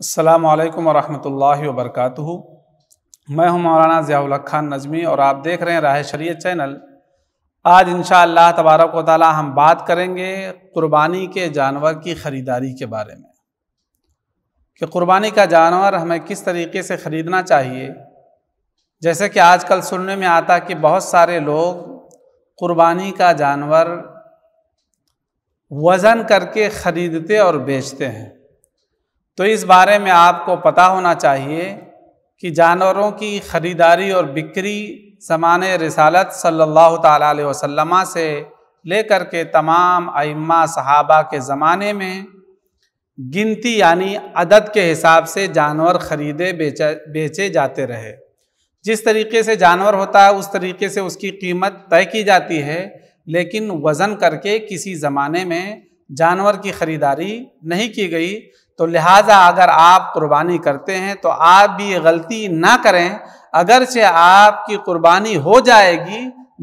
अस्सलामु अलैकुम वरहमतुल्लाहि वबरकातुहू। मैं हूं मौलाना ज़ियाउल ख़ान नज़मी और आप देख रहे हैं राय शरीयत चैनल। आज इंशाअल्लाह तबारक व तआला हम बात करेंगे क़ुरबानी के जानवर की ख़रीदारी के बारे में कि क़ुरबानी का जानवर हमें किस तरीके से ख़रीदना चाहिए। जैसे कि आजकल सुनने में आता कि बहुत सारे लोग क़ुरबानी का जानवर वज़न करके ख़रीदते और बेचते हैं, तो इस बारे में आपको पता होना चाहिए कि जानवरों की ख़रीदारी और बिक्री ज़माने रिसालत सल्लल्लाहु ताला अलैहि वसल्लम से लेकर के तमाम अइम्मा सहाबा के ज़माने में गिनती यानी अदद के हिसाब से जानवर ख़रीदे बेचे जाते रहे। जिस तरीके से जानवर होता है उस तरीके से उसकी कीमत तय की जाती है, लेकिन वज़न करके किसी ज़माने में जानवर की ख़रीदारी नहीं की गई। तो लिहाजा अगर आप कुर्बानी करते हैं तो आप भी ये गलती ना करें। अगरचे आपकी कुर्बानी हो जाएगी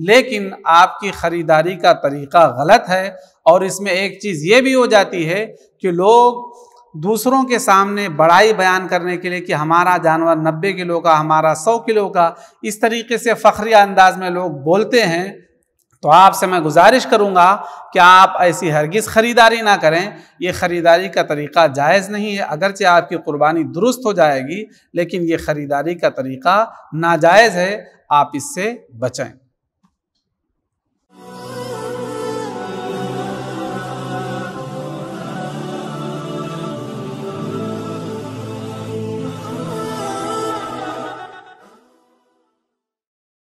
लेकिन आपकी ख़रीदारी का तरीक़ा गलत है। और इसमें एक चीज़ ये भी हो जाती है कि लोग दूसरों के सामने बड़ाई बयान करने के लिए कि हमारा जानवर 90 किलो का, हमारा 100 किलो का, इस तरीके से फ़खरिया अंदाज में लोग बोलते हैं। तो आपसे मैं गुजारिश करूंगा कि आप ऐसी हरगिज़ ख़रीदारी ना करें। ये ख़रीदारी का तरीक़ा जायज़ नहीं है। अगरचे आपकी कुर्बानी दुरुस्त हो जाएगी लेकिन ये ख़रीदारी का तरीक़ा नाजायज़ है, आप इससे बचें।